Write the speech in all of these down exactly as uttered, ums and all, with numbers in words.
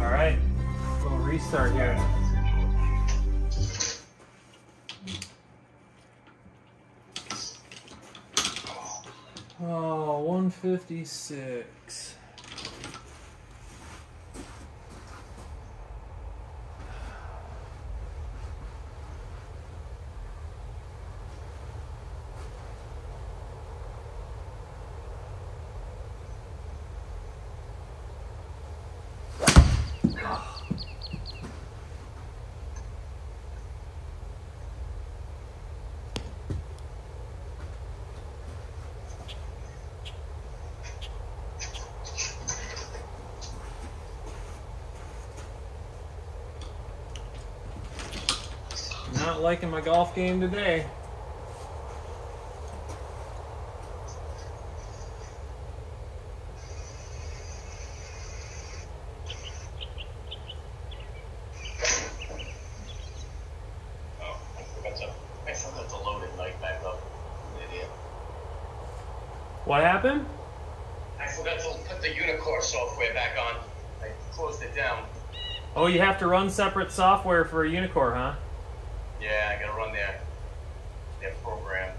All right, we'll restart here. Oh, one fifty-six. Not liking my golf game today. Oh, I forgot to, I forgot to load it like back up. I'm an idiot. What happened? I forgot to put the Uneekor software back on. I closed it down. Oh, you have to run separate software for a Uneekor, huh? Yeah, I gotta run their their program.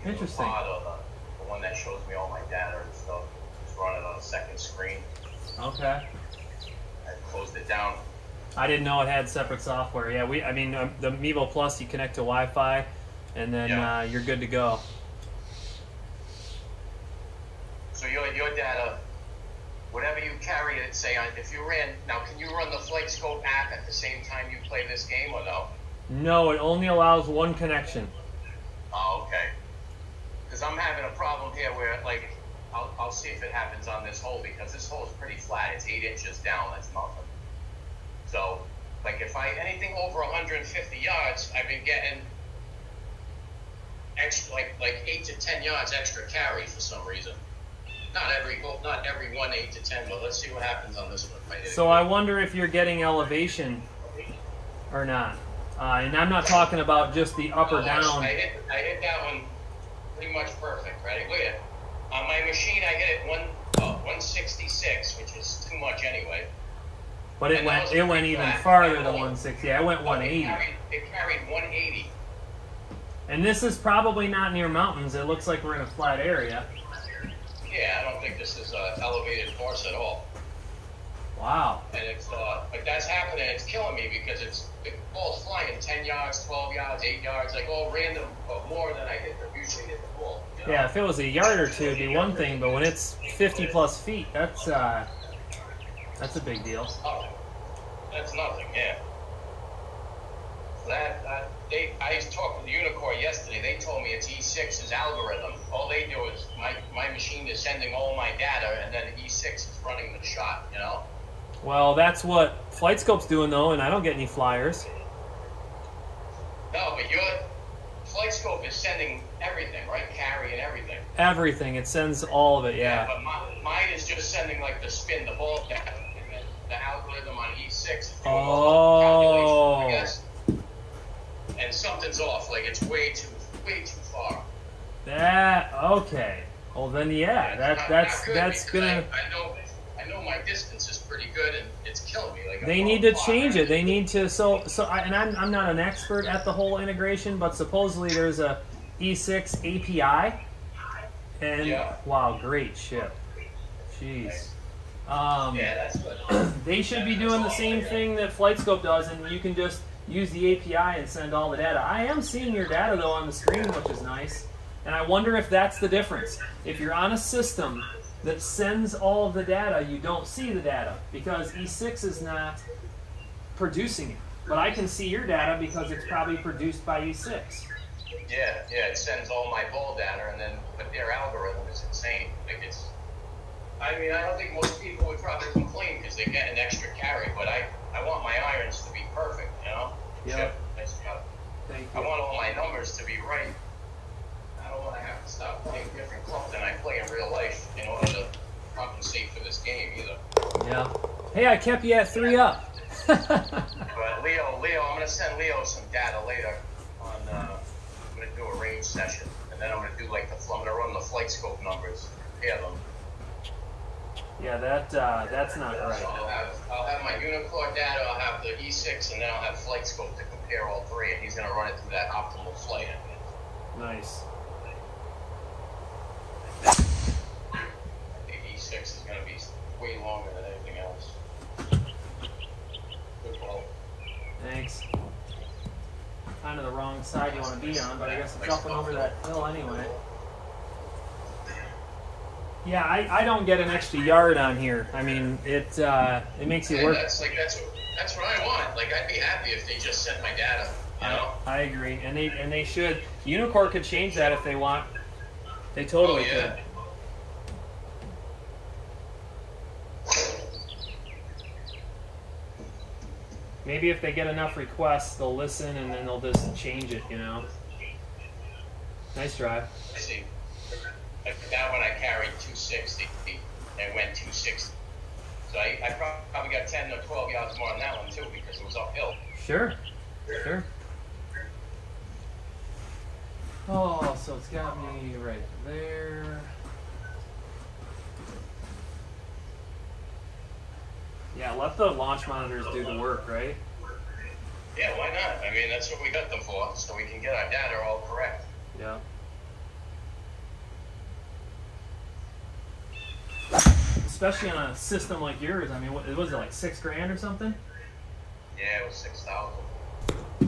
You know, interesting. The, the, the one that shows me all my data and stuff. Just run it on a second screen. Okay. I closed it down. I didn't know it had separate software. Yeah, we. I mean, um, the Mevo Plus, you connect to Wi-Fi, and then yeah. uh, you're good to go. So your your data, whatever you carry it, say on. If you ran now, can you run the FlightScope app at the same time you play this game or no? No, it only allows one connection. Oh, okay. Because I'm having a problem here where, like, I'll, I'll see if it happens on this hole, because this hole is pretty flat. It's eight inches down. That's nothing. So, like, if I, anything over one hundred fifty yards, I've been getting extra, like, like eight to ten yards extra carry for some reason. Not every, not every one eight to ten, but let's see what happens on this one. I so I wonder if you're getting elevation or not. Uh, and I'm not talking about just the up or down. I hit, I hit that one pretty much perfect, right? Look at it. On my machine, I hit it one, oh, one sixty-six, which is too much anyway. But it and went it went even flat. farther than one sixty. I went one eighty. It carried, it carried one eighty. And this is probably not near mountains. It looks like we're in a flat area. Yeah, I don't think this is an elevated course at all. Wow. And it's, uh, but that's happening, it's killing me because it's, the ball's flying ten yards, twelve yards, eight yards, like all random, but more than I hit, usually hit the ball. You know? Yeah, if it was a yard or two, it'd be one thing, but when it's fifty plus feet, that's, uh, that's a big deal. Oh, that's nothing, yeah. That, uh, they, I talked to the Uneekor yesterday, they told me it's E six's algorithm. All they do is, my, my machine is sending all my data, and then E six is running the shot, you know? Well, that's what FlightScope's doing, though, and I don't get any flyers. No, but your FlightScope is sending everything, right? Carry and everything. Everything. It sends all of it, yeah. Yeah, but my, mine is just sending, like, the spin, the ball down, and then the algorithm on E six is doing all the calculations, I guess. And something's off, like, it's way too, way too far. That, okay. Well, then, yeah, yeah that, not, that's, not that's gonna... I, I know, I know my distance is pretty good, and it's killing me. Like they need to block. change it. They need to. So, so, I, and I'm, I'm not an expert at the whole integration, but supposedly there's a E six A P I. And yeah. Wow, great ship. Jeez. Um, yeah, that's what. They should yeah, be doing the same like thing that. that FlightScope does, and you can just use the A P I and send all the data. I am seeing your data though on the screen, which is nice. And I wonder if that's the difference. If you're on a system that sends all of the data, you don't see the data because E six is not producing it. But I can see your data because it's probably produced by E six. Yeah, yeah, it sends all my ball data, and then but their algorithm is insane. Like it's, I mean, I don't think most people would probably complain because they get an extra carry, but I, I want my irons to be perfect, you know? Yep. Thank you. I want all my numbers to be right. I don't want to have to stop playing different clubs than I play in real life in order to compensate for this game either. Yeah. Hey, I kept you at three up. But Leo, Leo, I'm going to send Leo some data later. On, uh, I'm going to do a range session, and then I'm going to do like the, I'm going to run the FlightScope numbers, compare them. Yeah, that uh, that's not right. I'll have, I'll have my Uneekor data, I'll have the E six, and then I'll have FlightScope to compare all three, and he's going to run it through that optimal flight. Nice. I think E six is going to be way longer than anything else. Good ball. Thanks. Kind of the wrong side you want to be on, but I guess it's up and over that hill anyway. Yeah, I, I don't get an extra yard on here. I mean, it uh, it makes you work. That's like that's what, that's what I want. Like, I'd be happy if they just sent my data. You know? I, I agree, and they and they should. Uneekor could change that if they want. They totally oh, yeah. could. Maybe if they get enough requests, they'll listen and then they'll just change it. You know. Nice drive. I see. That one I carried two sixty and went two sixty. So I, I probably got ten or twelve yards more on that one too because it was uphill. Sure, sure. Oh, so it's got me right there. Yeah, let the launch monitors do the work, right? Yeah, why not? I mean, that's what we got them for, so we can get our data all correct. Yeah. Especially on a system like yours, I mean, what was it, like six grand or something? Yeah, it was six thousand.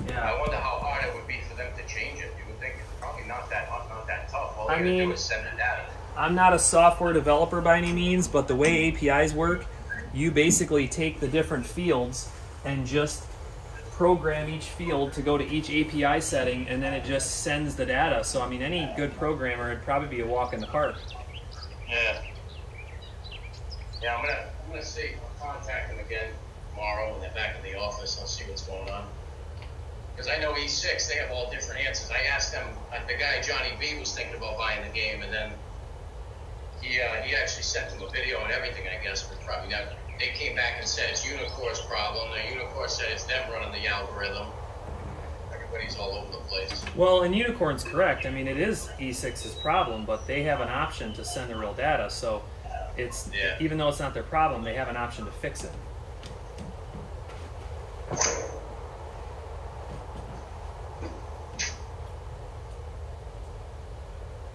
Yeah. I wonder how hard it would be for them to change it. You would think it's probably not that hard, not that tough. All I mean, do is send it out. I'm not a software developer by any means, but the way A P Is work, you basically take the different fields and just program each field to go to each A P I setting, and then it just sends the data. So I mean, any good programmer would probably be a walk in the park. Yeah. Yeah, I'm gonna I'm gonna see. I'll contact them again tomorrow when they're back in the office. I'll see what's going on. Because I know E six, they have all different answers. I asked them. The guy Johnny B was thinking about buying the game, and then he uh, he actually sent them a video and everything. I guess, but probably not. They came back and said it's Uneekor's problem. The Uneekor said it's them running the algorithm. Everybody's all over the place. Well, and Uneekor's correct. I mean, it is E six's problem, but they have an option to send the real data. So. It's yeah. Even though it's not their problem, they have an option to fix it.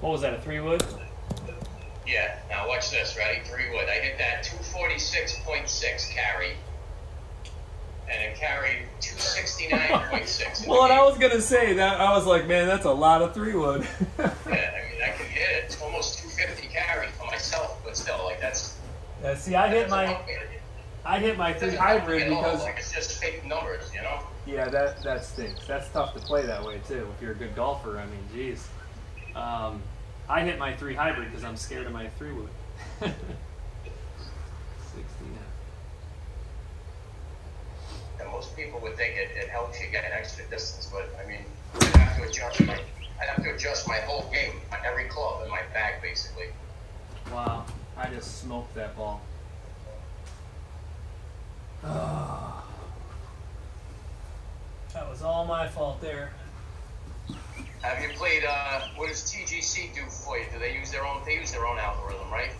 What was that, a three wood? Yeah, now watch this, right? Three wood. I hit that two forty-six point six carry. And it carried two sixty-nine point six. Well, and I was gonna say that I was like, man, that's a lot of three wood. Yeah, I mean I could hit it. It's almost two fifty carry for myself, but still, like that's. Yeah, see, I hit my, I hit my three hybrid because like it's just fake numbers, you know. Yeah, that that stinks. That's tough to play that way too. If you're a good golfer, I mean, geez. Um, I hit my three hybrid because I'm scared of my three wood. sixty-nine. Most people would think it, it helps you get an extra distance, but I mean, I'd have to adjust my, I'd have to adjust my whole game, every club in my bag, basically. Wow, I just smoked that ball. Oh. That was all my fault there. Have you played? Uh, what does T G C do for you? Do they use their own? They use their own algorithm, right?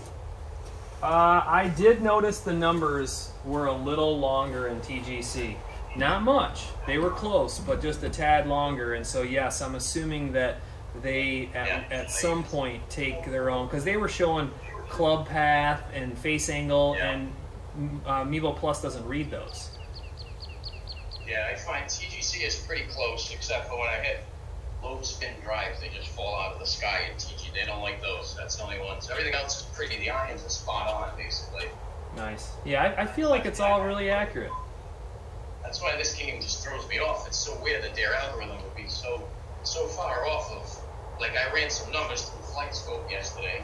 Uh, I did notice the numbers were a little longer in T G C. Not much. They were close, but just a tad longer. And so, yes, I'm assuming that they, at, yeah, at some point, take their own. Because they were showing club path and face angle, yeah. and uh, Mevo Plus doesn't read those. Yeah, I find T G C is pretty close, except for when I hit low spin drives, they just fall out of the sky in T G. They don't like those. That's the only ones. Everything else is pretty. The irons are spot on, basically. Nice. Yeah, I, I feel like it's all really accurate. That's why this game just throws me off. It's so weird that their algorithm would be so so far off of. Like, I ran some numbers through FlightScope yesterday.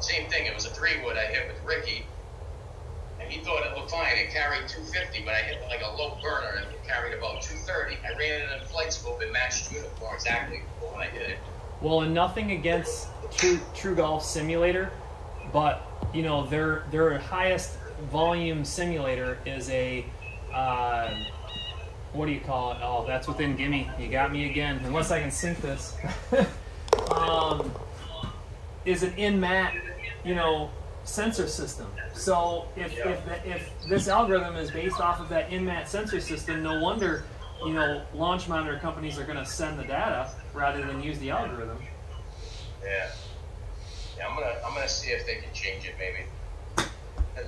Same thing. It was a three wood I hit with Ricky, and he thought it looked fine. It carried two fifty, but I hit like a low burner and it carried about two thirty. I ran it in FlightScope and matched Uneekor exactly when I did it. Well, and nothing against True TrueGolf Simulator, but you know their their highest volume simulator is a uh, what do you call it? Oh, that's within gimme. You got me again. Unless I can sync this, um, is an in mat, you know, sensor system. So if yeah. if, the, if this algorithm is based off of that in-mat sensor system, no wonder, you know, launch monitor companies are going to send the data rather than use the algorithm. Yeah. Yeah, I'm gonna I'm gonna see if they can change it maybe.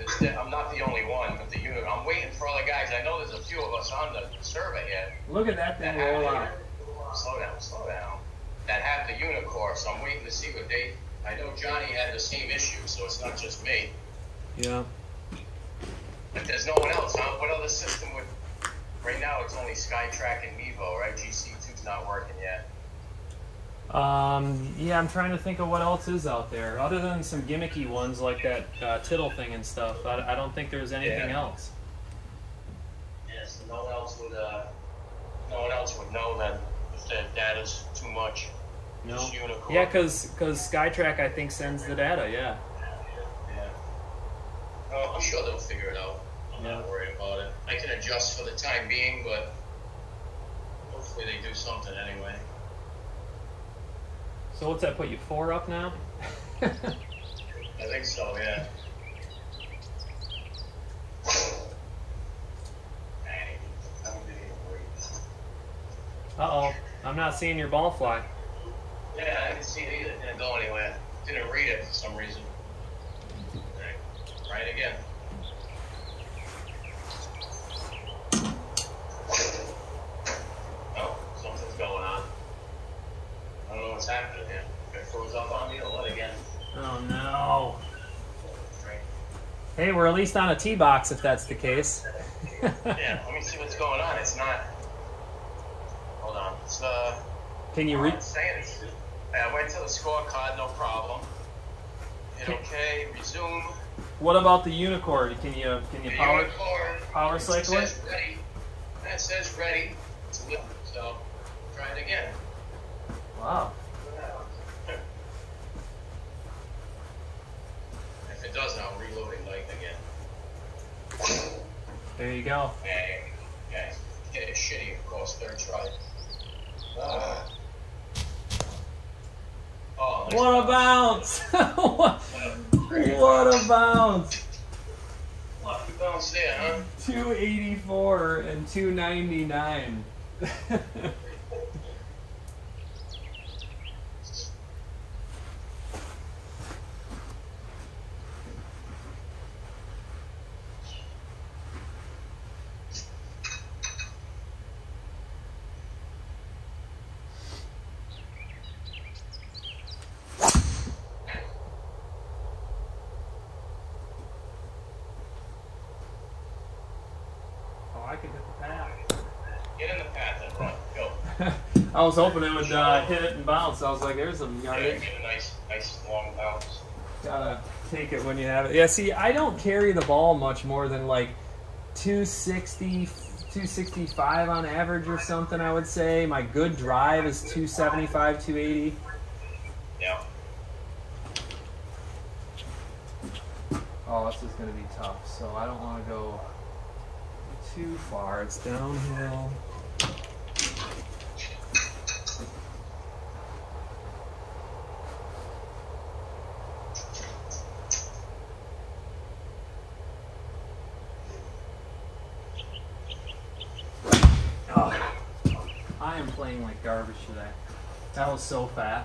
It's, I'm not the only one, but the unit. I'm waiting for all the guys. I know there's a few of us on the survey yet. Look at that thing roll out. Slow down, slow down. That have the Uneekor, so I'm waiting to see what they. I know Johnny had the same issue, so it's not just me. Yeah. But there's no one else, huh? What other system would? Right now, it's only SkyTrack and Mevo, right? G C two's not working yet. Um, yeah, I'm trying to think of what else is out there, other than some gimmicky ones like that uh, Tittle thing and stuff. I, I don't think there's anything yeah. else. Yeah, so no one else would, uh, no one else would know that if the data's too much. No. Just Uneekor. Yeah, because SkyTrack, I think, sends the data, yeah. Yeah, yeah. Oh, I'm sure they'll figure it out. I'm yeah. not worried about it. I can adjust for the time being, but hopefully they do something anyway. So what's that put you four up now? I think so, yeah. Uh-oh, I'm not seeing your ball fly. Yeah, I didn't see it either. It didn't go anywhere. Didn't read it for some reason. Right, right again. Oh, something's going on. I don't know what's happening here. It froze up on me or what again? Oh no. Hey, we're at least on a tee box if that's the case. Yeah, let me see what's going on. It's not. Hold on. It's uh. Can you read? I went to the scorecard, no problem. Hit okay, resume. What about the Uneekor? Can you can you the power Uneekor, power cycle it? Says ready. That says ready. So try it again. Wow. If it doesn't, I'll reload it like again. There you go. And, yeah, get it shitty, of course, third try. Uh, oh, what a bounce! what, what a bounce! Lucky bounce there, huh? two eighty-four and two ninety-nine. I was hoping it would uh, hit it and bounce. I was like, there's some yardage. Yeah, get a nice, nice long bounce. Gotta take it when you have it. Yeah, see, I don't carry the ball much more than like two sixty, two sixty-five on average or something, I would say. My good drive is two seventy-five, two eighty. Yeah. Oh, this is going to be tough, so I don't want to go too far. It's downhill. Like garbage today. That was so fat.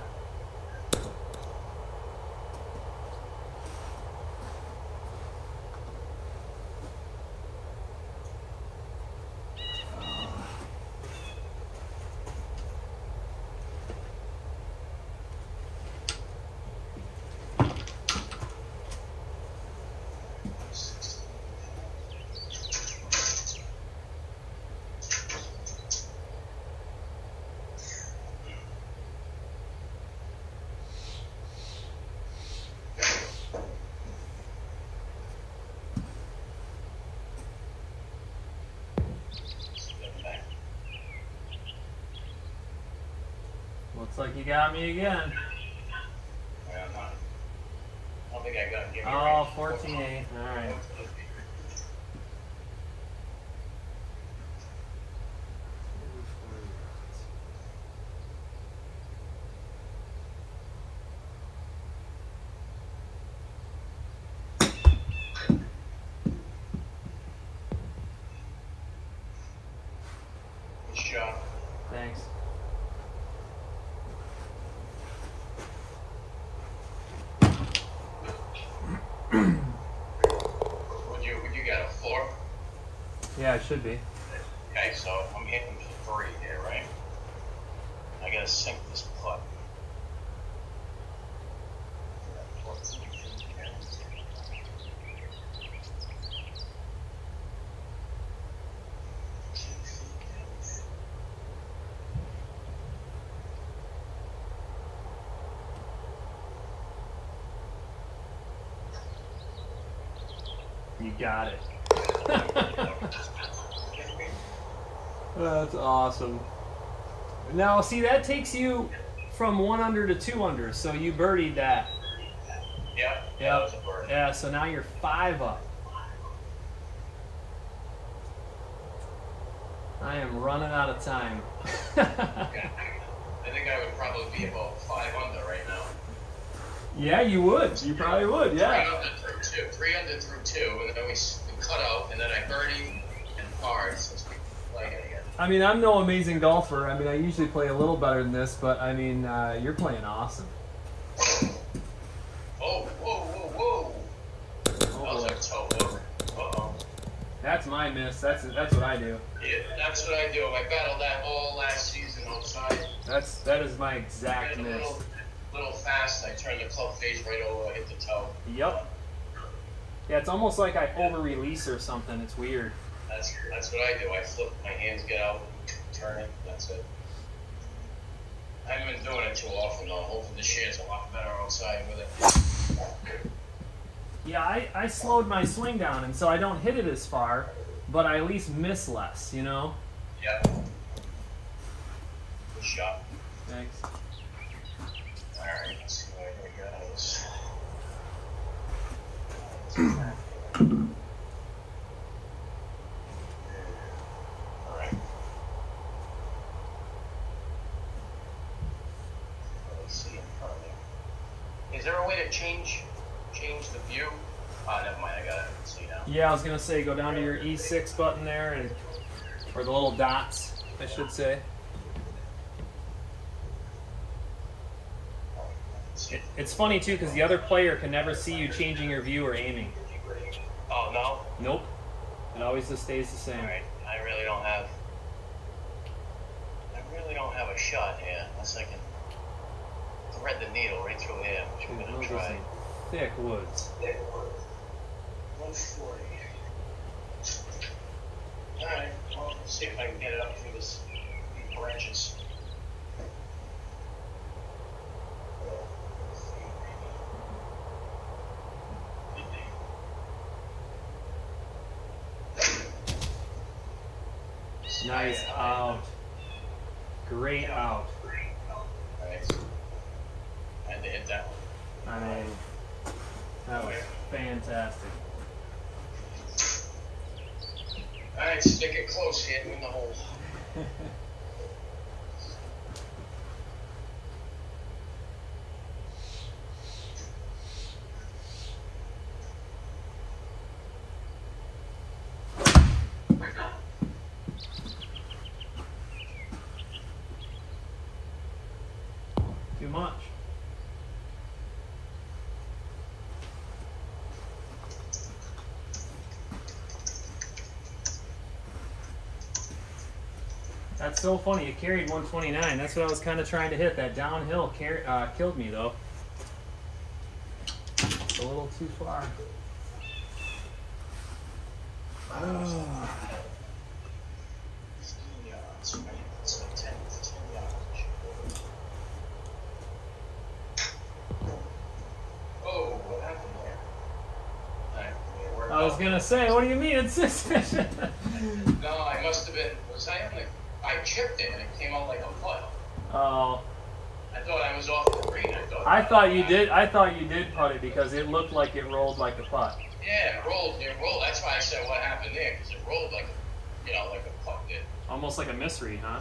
Looks like you got me again. Yeah, I'm not. I don't think I got him. Oh, fourteen eight. All right. job. Thanks. Would you, would you get a floor? Yeah, it should be. Okay, so I'm hitting three here, right? I gotta sink this putt. You got it. That's awesome. Now, see, that takes you from one under to two under, so you birdied that. Yeah, yep. That was a birdie. Yeah, so now you're five up. I am running out of time. Okay. I think I would probably be about five under right now. Yeah, you would. You probably would, yeah. Three under through two. Three under through two, and then we cut out, and then I birdie and par since we played again. I mean, I'm no amazing golfer. I mean, I usually play a little better than this, but, I mean, uh, you're playing awesome. Oh, whoa, whoa, whoa. That was like toe over. Uh-oh. That's my miss. That's that's what I do. Yeah, that's what I do. I battled that all last season outside. That's, that is my exact miss. A little fast, I turned the club face right over, hit the toe. Yep. Yeah, it's almost like I over-release or something. It's weird. That's that's what I do. I flip, my hands get out, turn it, that's it. I haven't been doing it too often though. Hopefully this year's a lot better outside with it. Yeah, I, I slowed my swing down, and so I don't hit it as far, but I at least miss less, you know? Yeah. Good shot. Thanks. Alright, let's see what I got out of this. Alright. Let's see in front of me. Is there a way to change change the view? Oh, never mind, I gotta see now. Yeah, I was gonna say go down to your E six button there and or the little dots, I should say. It's funny, too, because the other player can never see you changing your view or aiming. Oh, no? Nope. It always just stays the same. All right. I really don't have... I really don't have a shot here, unless I can thread the needle right through here, which I'm going to try. Thick woods. Thick woods. one forty. All right. Well, let's see if I can get it up through this, these branches. Nice out. Great out. Nice. I had to hit that one. I mean, that was fantastic. Alright, stick it close, hit in the hole. That's so funny. It carried one twenty-nine. That's what I was kind of trying to hit. That downhill car uh, killed me, though. It's a little too far. Oh. Oh, what happened there? I was going to say, what do you mean? It's suspicious. No, I must have been. Was I on the... I chipped it and it came out like a putt. Oh. I thought I was off the green. I thought, I thought you did. I thought you did putt it because it looked like it rolled like a putt. Yeah, it rolled. It rolled. That's why I said what happened there because it rolled like, a, you know, like a putt did. Almost like a misread, huh?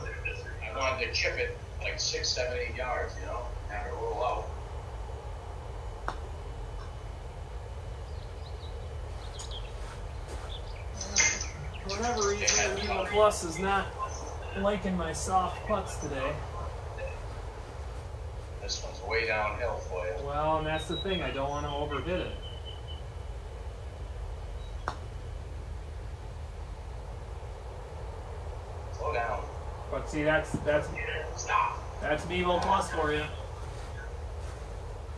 I wanted to chip it like six, seven, eight yards, you know, and have it roll out. For whatever reason, Mevo Plus is not. liking my soft putts today. This one's way downhill for you. Well, and that's the thing. I don't want to overhit it. Slow down. But see, that's that's stop. That's Mevo Plus for you.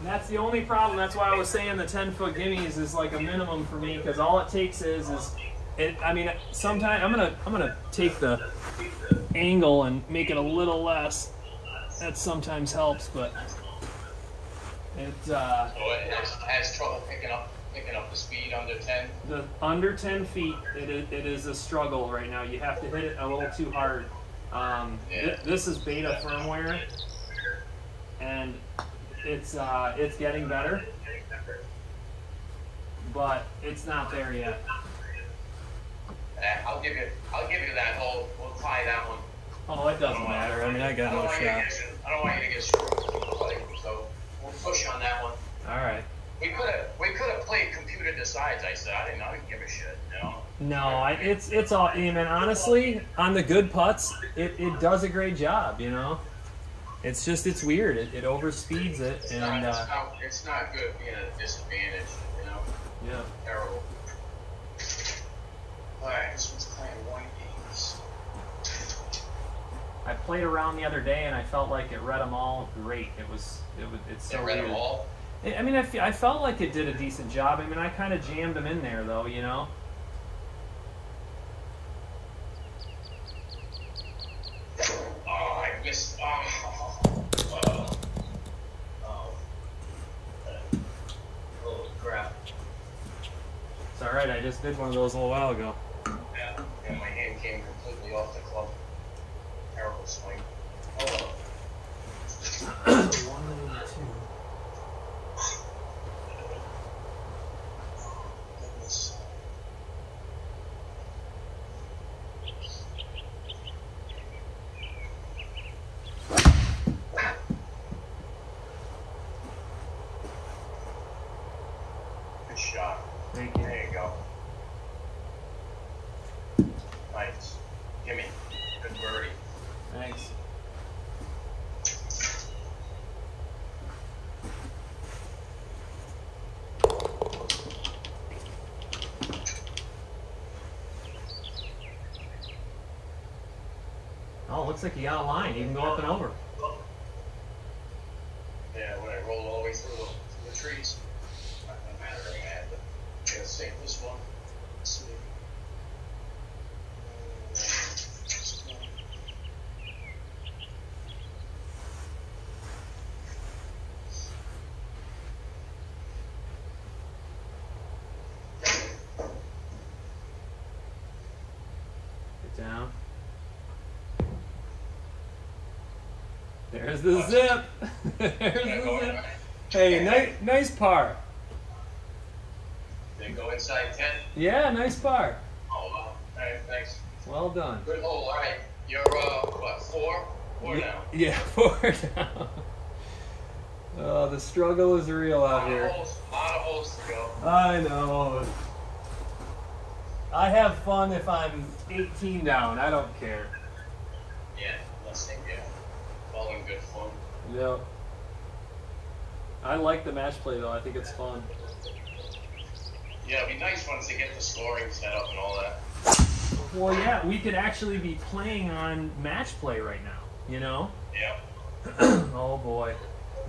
And that's the only problem. That's why I was saying the ten foot gimmies is like a minimum for me, because all it takes is is it. I mean, sometimes I'm gonna I'm gonna take the angle and make it a little less. That sometimes helps, but it uh. So it has, has trouble picking up picking up the speed under ten. The under ten feet, it is, it is a struggle right now. You have to hit it a little too hard. Um, yeah. th this is beta firmware, and it's uh, it's getting better, but it's not there yet. I'll give you I'll give you that whole. We'll try that one. Oh, it doesn't matter. I mean, I got no shot. I don't want you to get screwed, so we'll push on that one. All right. We could have we could have played computer decides. I said I didn't know I could give a shit. No. No, I, it's it's all. I mean, honestly, on the good putts, it, it does a great job. You know, it's just it's weird. It it overspeeds it, it's and not, it's, uh, not, it's not good being at a disadvantage. You know. Yeah. Terrible. All right, this one's playing one games. I played around the other day, and I felt like it read them all great. It was it was it's so it read weird. Them all. I mean, I, f I felt like it did a decent job. I mean, I kind of jammed them in there though. You know. Alright, I just did one of those a little while ago. Yeah, and my hand came completely off the club. Terrible swing. Oh. One and two. Goodness. Good shot. Thank you. There you go. Nice. Gimme. Good birdie. Thanks. Oh, it looks like you got a line. You can go up and over. Yeah, when I roll all the way through the, through the trees. Save this one. Let's see. Get down. There's the zip. There's the zip. Hey, nice, nice par. Go inside ten. Yeah, nice par. Oh, wow. All right, thanks. Well done. Good hole. All right, you're uh, what four? Four yeah, down. Yeah, four down. Oh, the struggle is real out here. Holes, a lot of holes to go. I know. I have fun if I'm eighteen down. I don't care. Yeah, let's think. Yeah, all in good fun. Yep. I like the match play though. I think it's fun. Yeah, it'd be nice once they get the scoring set up and all that. Well, yeah, we could actually be playing on match play right now, you know? Yeah. Oh, boy.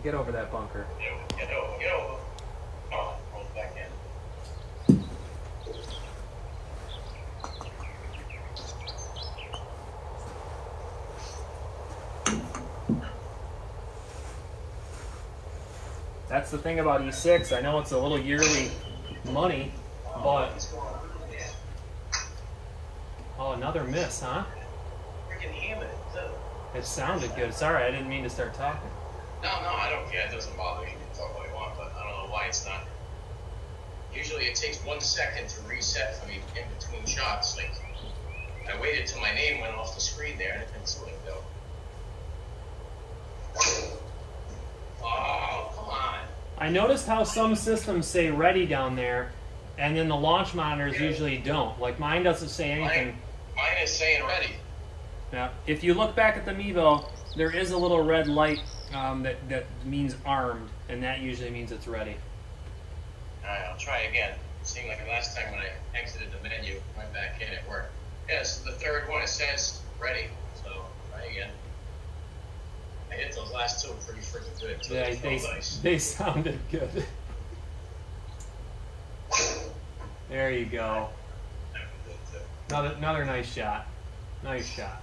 Get over that bunker. Yeah, get over, get over. Oh, roll back in. That's the thing about E six. I know it's a little yearly money, but oh, another miss, huh? It sounded good. Sorry, I didn't mean to start talking. No, no, I don't care. It doesn't bother me. You can talk what you want, but I don't know why it's not. Usually, it takes one second to reset for me in between shots. Like I waited till my name went off the screen there, and it didn't slip though. Oh, come on. I noticed how some systems say ready down there, and then the launch monitors yeah. usually don't. Like mine doesn't say anything. Mine, mine is saying ready. Yeah. If you look back at the Mevo, there is a little red light um, that, that means armed, and that usually means it's ready. Alright, I'll try again. It seemed like the last time when I exited the menu, went back in, it worked. Yes, the third one, it says ready, so try again. I hit those last two pretty freaking good. Yeah, they, they sounded good. There you go. Another, another nice shot. Nice shot.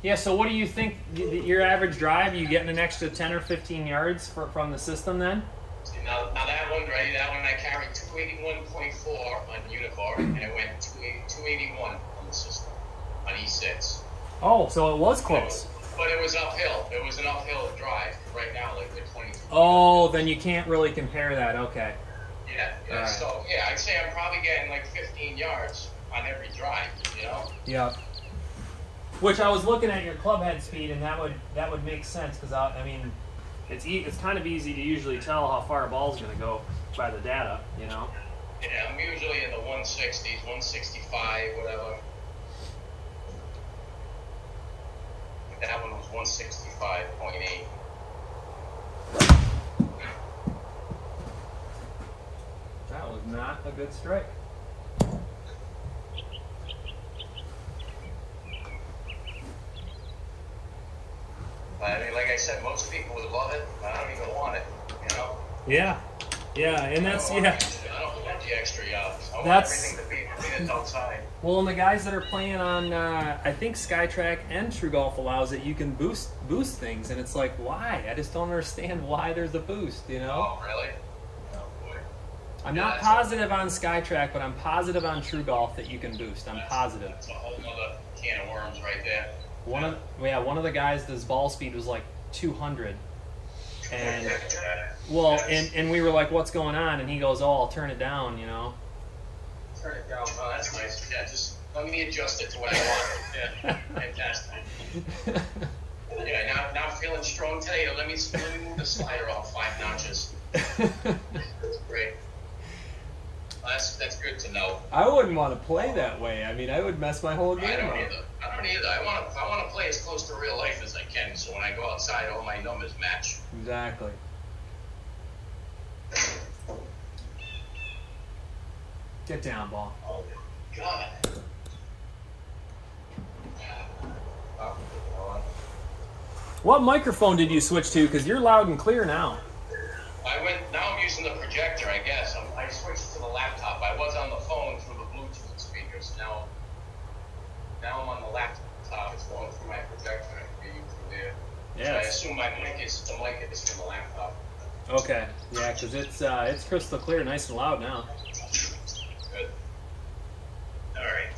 Yeah, so what do you think, your average drive, you getting an extra ten or fifteen yards for, from the system then? Now, now that one, right, that one I carried two eighty-one point four on Uneekor, and it went two eighty-one on the system, on E six. Oh, so it was close. But it was uphill. It was an uphill drive right now, like the twenty-three. Oh, then you can't really compare that, okay. Yeah, yeah. Right. So, yeah, I'd say I'm probably getting like fifteen yards on every drive, you know? Yeah. Which I was looking at your club head speed, and that would that would make sense because I, I mean, it's e it's kind of easy to usually tell how far a ball's going to go by the data, you know. Yeah, I'm usually in the one sixties, one sixty-five, whatever. That one was one sixty-five point eight. That was not a good strike. I mean, like I said, most people would love it, but I don't even want it, you know? Yeah, yeah, and that's, I yeah. Extra, I don't want the extra yards. I want that's, everything to be, to be outside. Well, and the guys that are playing on, uh, I think SkyTrack and TrueGolf allows it, you can boost boost things, and it's like, why? I just don't understand why there's a boost, you know? Oh, really? Oh, boy. I'm yeah, not positive on SkyTrack, but I'm positive on TrueGolf that you can boost. I'm that's, positive. That's a whole other can of worms right there. One of yeah, one of the guys, his ball speed was like two hundred, and well, and and we were like, "What's going on?" And he goes, "Oh, I'll turn it down," you know. Turn it down. Oh, that's nice. Yeah, just let me adjust it to what I want. Yeah, fantastic. Yeah, now now I'm feeling strong today. So let me let me move the slider off five notches. That's great. That's, that's good to know. I wouldn't want to play that way. I mean, I would mess my whole game up. I don't either. I don't either. I want to. I want to play as close to real life as I can, so when I go outside, all my numbers match. Exactly. Get down, ball. Oh God. What microphone did you switch to? Because you're loud and clear now. I went. Now I'm using the projector. I guess I'm, I switched to the laptop. I was on the phone through the Bluetooth speakers. Now, now I'm on the laptop. It's going through my projector. I can hear you through there. Yeah. So I assume my mic is the mic is from the laptop. Okay. Yeah, because it's uh, it's crystal clear, nice and loud now. Good. All right.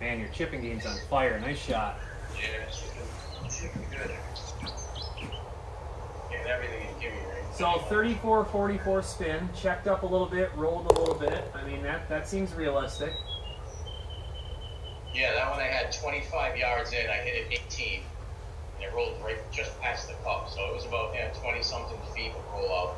Man, your chipping game's on fire. Nice shot. Yeah, it's chipping good. Getting everything you give me, right? So thirty-four forty-four spin, checked up a little bit, rolled a little bit. I mean, that, that seems realistic. Yeah, that one I had twenty-five yards in. I hit it eighteen. And it rolled right just past the cup. So it was about yeah, twenty-something feet to roll out.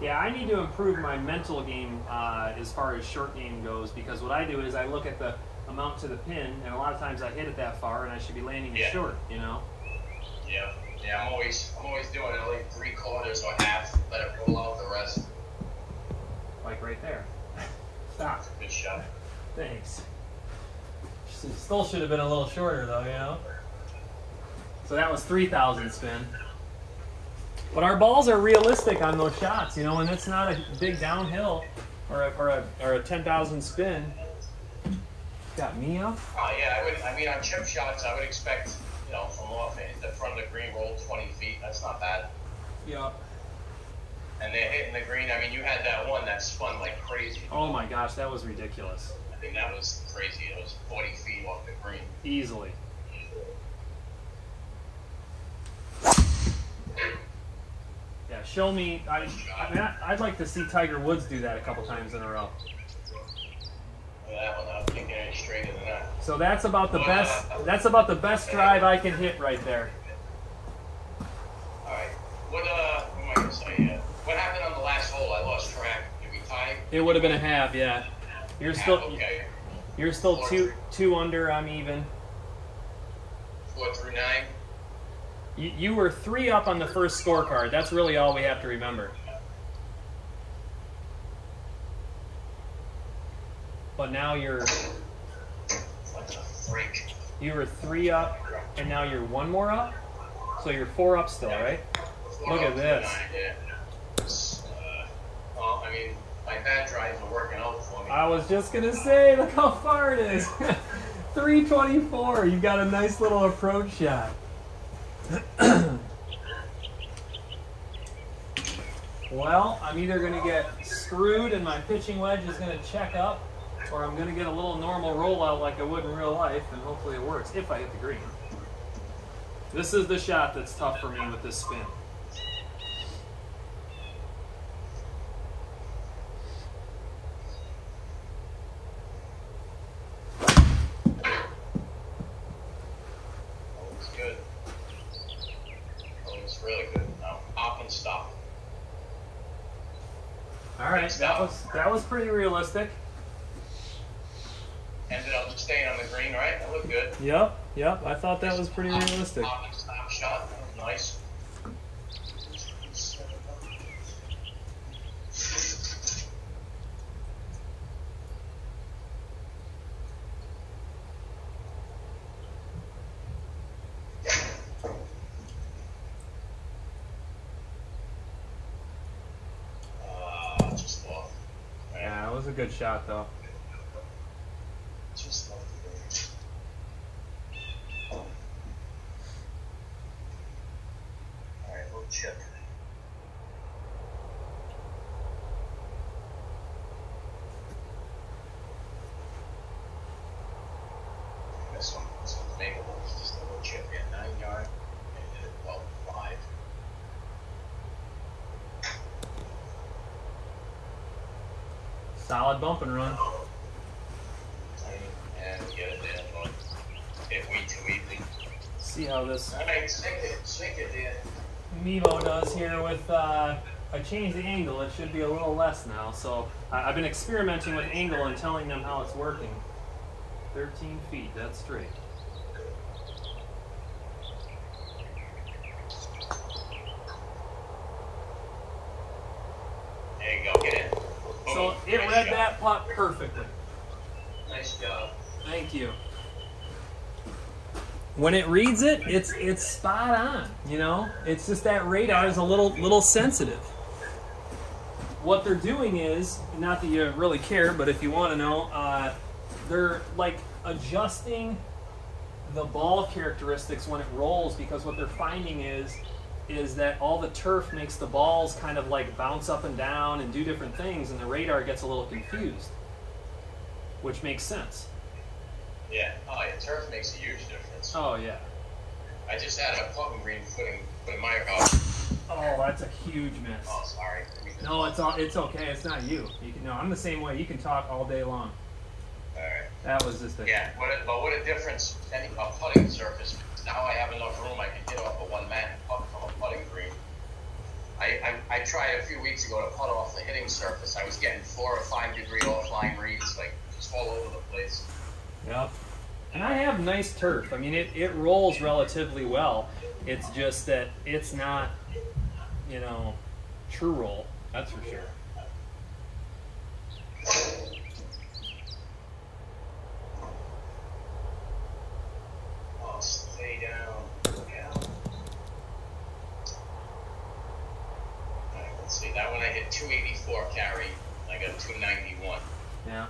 Yeah, I need to improve my mental game uh, as far as short game goes, because what I do is I look at the amount to the pin, and a lot of times I hit it that far, and I should be landing it yeah. short, you know. Yeah, yeah. I'm always, I'm always doing at least three quarters or half. Let it roll out the rest. Like right there. Stop. Good shot. Thanks. Still should have been a little shorter though, you know. So that was three thousand spin. But our balls are realistic on those shots, you know, and it's not a big downhill or a, or a, or a ten thousand spin. Got me up? Oh, yeah, I would. I mean, on chip shots, I would expect, you know, from off in the front of the green roll twenty feet. That's not bad. Yeah. And they're hitting the green. I mean, you had that one that spun like crazy. Oh, my gosh, that was ridiculous. I think that was crazy. It was forty feet off the green. Easily. Yeah, show me. I, I mean, I'd like to see Tiger Woods do that a couple times in a row. That one, I was thinking any straighter than that. So that's about the best. That's about the best drive I can hit right there. All right. It would have been a half, yeah. You're half, still okay. You're still four, two two under. I'm even. Four through nine. You you were three up on the first scorecard. That's really all we have to remember. But now you're. What the freak? You were three up, and now you're one more up. So you're four up still, right? Four Look at this. Nine, yeah. uh, well, I mean, my bad drives are working out for me. I was just gonna say, look how far it is. three twenty-four. You've got a nice little approach shot. Well, I'm either gonna get screwed and my pitching wedge is gonna check up, or I'm gonna get a little normal rollout like I would in real life, and hopefully it works if I hit the green. This is the shot that's tough for me with this spin. That was that was pretty realistic. Ended up staying on the green, right? That looked good. Yep, yep. I thought that was pretty realistic. Stop shot, nice. Good shot though. Just love the game. All right, we'll chip. This one, this one's makeable. It's just a little chip at nine yard and hit it well five. Solid bump and run. And get it there, but it way too easy. See how this Mevo does here with, uh, I changed the angle. It should be a little less now. So I've been experimenting with angle and telling them how it's working. thirteen feet, that's straight. There you go, get it. So it nice read job. that plot perfectly. Nice job. Thank you. When it reads it, it's it's spot on. You know, it's just that radar is a little little sensitive. What they're doing is, not that you really care, but if you want to know, uh, they're like adjusting the ball characteristics when it rolls, because what they're finding is. is that all the turf makes the balls kind of like bounce up and down and do different things, and the radar gets a little confused, which makes sense. Yeah, oh yeah, turf makes a huge difference. Oh yeah. I just had a club and green footing in my house. Oh, that's a huge miss. Oh, sorry. No, it's all, it's okay. It's not you. You can, no, I'm the same way. You can talk all day long. All right. That was just a... Yeah, what a, but what a difference any a putting surface. Now I have enough room I can get off a one man putt from a putting green. I, I I tried a few weeks ago to putt off the hitting surface. I was getting four or five degree offline reads, like just all over the place. Yep. And I have nice turf. I mean, it, it rolls relatively well. It's just that it's not, you know, true roll. That's for sure. Stay down. Yeah. Alright, let's see. That one I hit two eighty-four carry. I got two ninety-one. Yeah.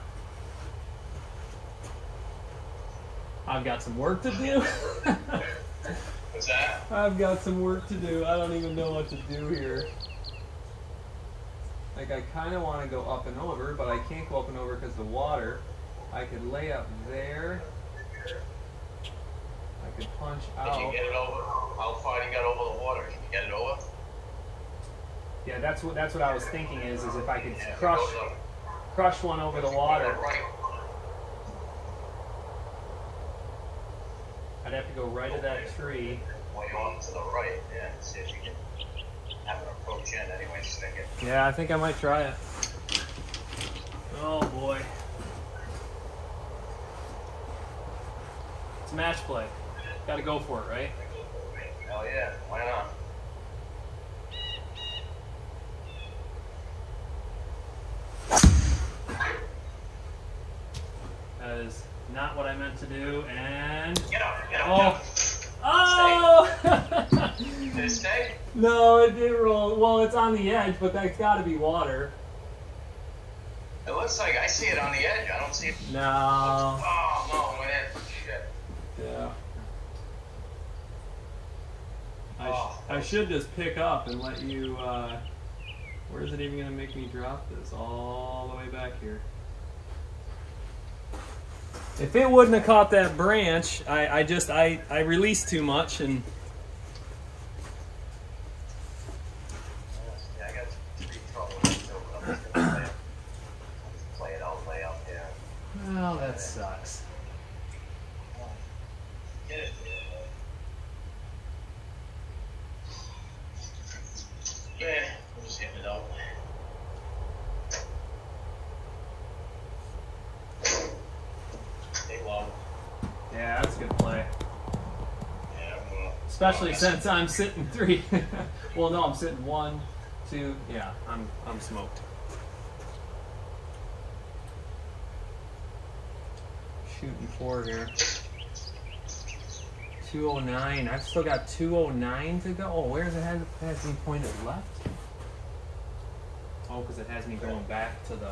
I've got some work to do. What's that? I've got some work to do. I don't even know what to do here. Like, I kind of want to go up and over, but I can't go up and over because of the water. I could lay up there. I could punch out. Did you get it over? How far did you get over the water? Can you get it over? Yeah, that's what that's what I was thinking is is if I could yeah, crush crush one over the water. Right. I'd have to go right okay. to that tree. Way off to the right, yeah. See if you can have an approach in anyway. Just think it. Yeah, I think I might try it. Oh boy. It's match play. Gotta go for it, right? Hell yeah, why not? That is not what I meant to do, and... Get up, get up, oh! Oh! Did it stay? No, it did roll. Well, it's on the edge, but that's gotta be water. It looks like I see it on the edge. I don't see it. No. Oh, no, it went in. Shit. Yeah. I, oh. sh I should just pick up and let you, uh... Where is it even going to make me drop this? All the way back here. If it wouldn't have caught that branch, I, I just, I, I released too much and... Yeah, I got to be trouble. I'm just play it all the way up there. Well, that sucks. Get it. Yeah, we'll just hit it all the way. Yeah, that's a good play. Yeah, well, especially well, since I'm sitting three. Well, no, I'm sitting one, two. Yeah, I'm I'm smoked. Shooting four here. two oh nine. I've still got two oh nine to go. Oh, where's it has, has me pointed left? Oh, because it has me going back to the.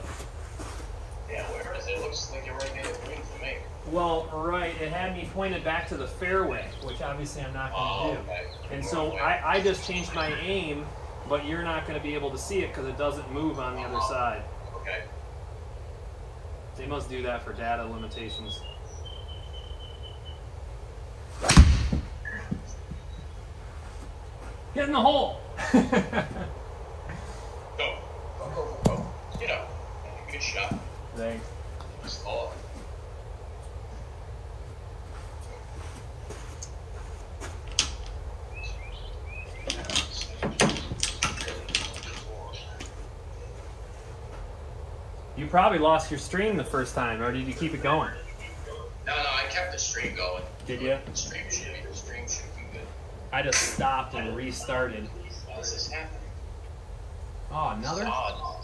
Yeah, where is it? It looks like you're right near the green for me. Well, right, it had me pointed back to the fairway, which obviously I'm not going to oh, do. Okay. And so I, I just changed my aim, but you're not going to be able to see it because it doesn't move on the uh-huh. other side. Okay. They must do that for data limitations. Get in the hole! Go. Go, go, go. Get up. Good shot. Thanks. Just all of it. You probably lost your stream the first time, or did you keep it going? No, no, I kept the stream going. Did you? The stream should be, the stream should be good. I just stopped and restarted. How is this happening? Oh, another? Oh,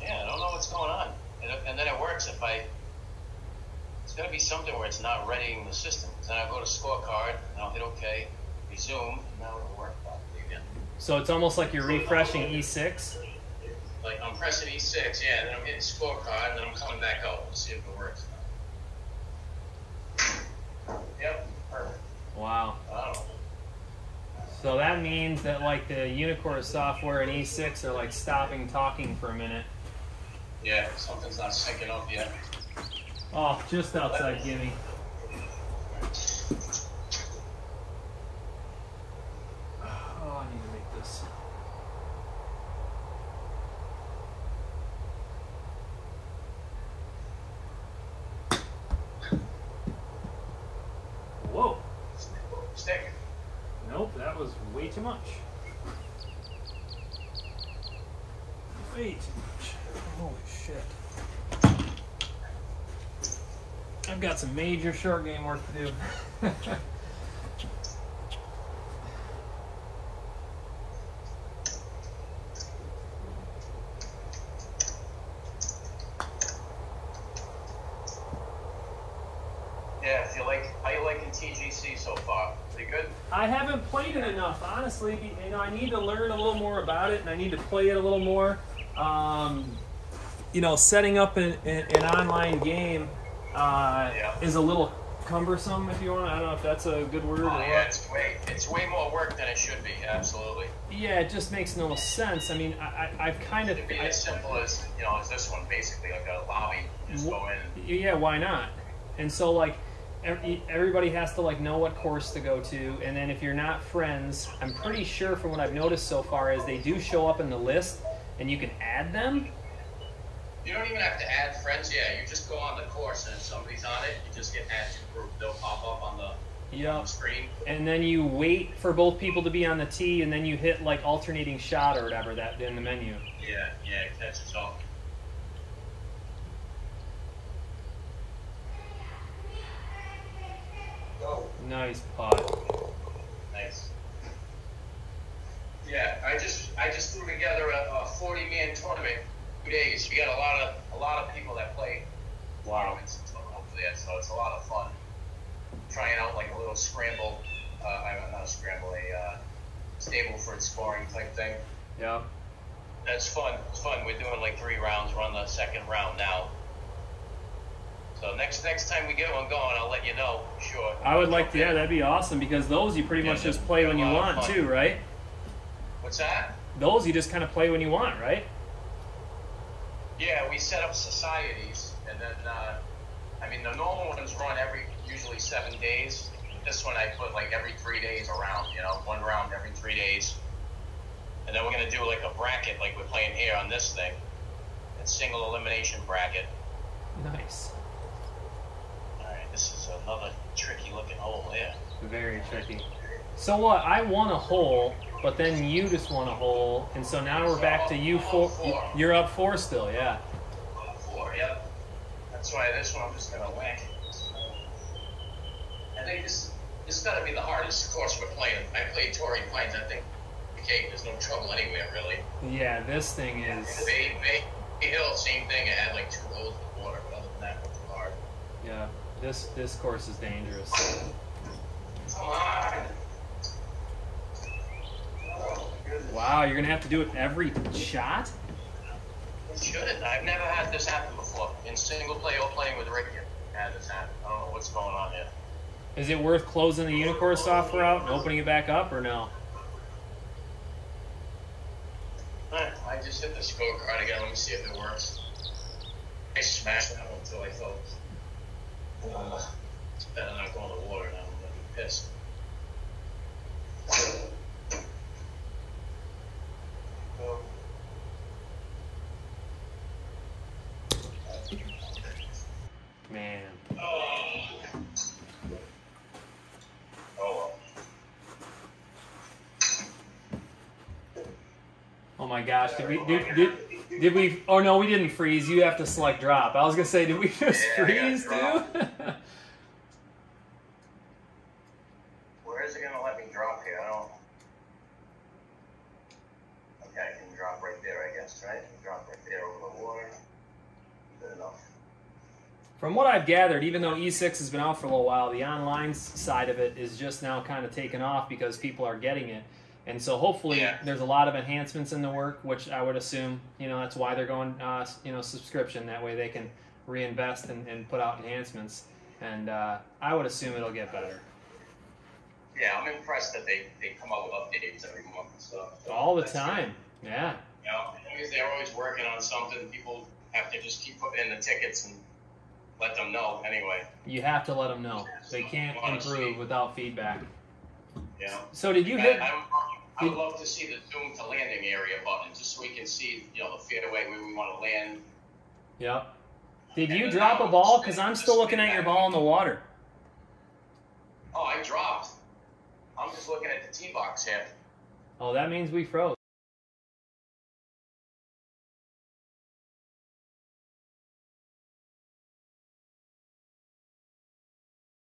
yeah, I don't know what's going on. And, and then it works if I... It's going to be something where it's not readying the system. Then I'll go to scorecard, and I'll hit OK, resume, and now it'll work properly again. So it's almost like you're refreshing E six? Like, I'm pressing E six, yeah, and then I'm hitting scorecard, and then I'm coming back out. We'll see if it works. Yep, perfect. Wow. Oh. So that means that, like, the Uneekor software and E six are, like, stopping talking for a minute. Yeah, something's not syncing up yet. Oh, just outside gimme. Oh, I need to make this... Whoa. Stick. Nope, that was way too much. Way too much. Holy shit. I've got some major short game work to do. Honestly, you know, I need to learn a little more about it, and I need to play it a little more. Um, you know, setting up an, an, an online game uh, yeah. is a little cumbersome, if you want. I don't know if that's a good word. Oh, or yeah, it's way, it's way more work than it should be. Absolutely. Yeah, it just makes no sense. I mean, I, I, I've kind of. It'd be I, as simple as you know, as this one, basically like a lobby. Just go in. Yeah, why not? And so, like. Everybody has to like know what course to go to, and then if you're not friends, I'm pretty sure from what I've noticed so far is they do show up in the list, and you can add them. You don't even have to add friends. Yeah, you just go on the course, and if somebody's on it, you just get add to group. They'll pop up on the, yep. on the screen. And then you wait for both people to be on the tee, and then you hit like alternating shot or whatever that in the menu. Yeah, yeah, it catches off. Nice putt. Nice. Yeah, I just I just threw together a forty-man tournament in two days. We got a lot of a lot of people that play. Wow. So it's a lot of fun. Trying out like a little scramble, uh, I'm not a scramble, a uh, Stableford scoring type thing. Yeah. That's fun. It's fun. We're doing like three rounds. We're on the second round now. So next next time we get one going, I'll let you know. Sure. I would like to. Yeah, that'd be awesome because those you pretty yeah, much just play when you want too, right? What's that? Those you just kind of play when you want, right? Yeah, we set up societies, and then uh, I mean the normal ones run every usually seven days. This one I put like every three days around. You know, one round every three days. And then we're going to do like a bracket like we're playing here on this thing. It's single elimination bracket. Nice. Alright, this is another tricky looking hole here. Very tricky. So what, I won a hole, but then you just won a hole, and so now we're so back up, to you four. four. You're up four still, yeah. Up four, yep. That's why this one I'm just going to whack it. I think this, this is going to be the hardest course we're playing. I played Tory Pines, I think. There's no trouble anywhere, really. Yeah, this thing is... Bay, Bay Hill, same thing. I had like two holes in the water, but other than that, it was hard. Yeah, this, this course is dangerous. Come on! Oh, my goodness. Wow, you're going to have to do it every shot? It shouldn't. I've never had this happen before. In single play or playing with Ricky, I've had this happen. I don't know what's going on here. Is it worth closing the Uneekor software out and opening it back up, or no? I just hit the scorecard again. Let me see if it works. I smashed that one until I felt uh, it's better not go in the water now. I'm going to be pissed. Oh. Man. Oh. Oh my gosh, did we, did, did, did we, oh no, we didn't freeze, you have to select drop. I was going to say, did we just yeah, freeze, dude? Where is it going to let me drop here? I don't, okay, I can drop right there, I guess, right? I can drop right there over the water. Good enough. From what I've gathered, even though E six has been out for a little while, the online side of it is just now kind of taken off because people are getting it. And so hopefully yeah. there's a lot of enhancements in the work, which I would assume, you know, that's why they're going, uh, you know, subscription. That way they can reinvest and, and put out enhancements. And uh, I would assume it'll get better. Yeah, I'm impressed that they, they come up with updates every month and stuff. So all the time, good. Yeah. You know, because they're always working on something. People have to just keep putting in the tickets and let them know anyway. You have to let them know. They can't improve without feedback. Yeah. So did you hit... I, I, I would love to see the zoom to landing area button, just so we can see, you know, the fairway where we want to land. Yeah. Did and you drop a ball? Because I'm still looking at your ball in the water. Oh, I dropped. I'm just looking at the tee box here. Oh, that means we froze.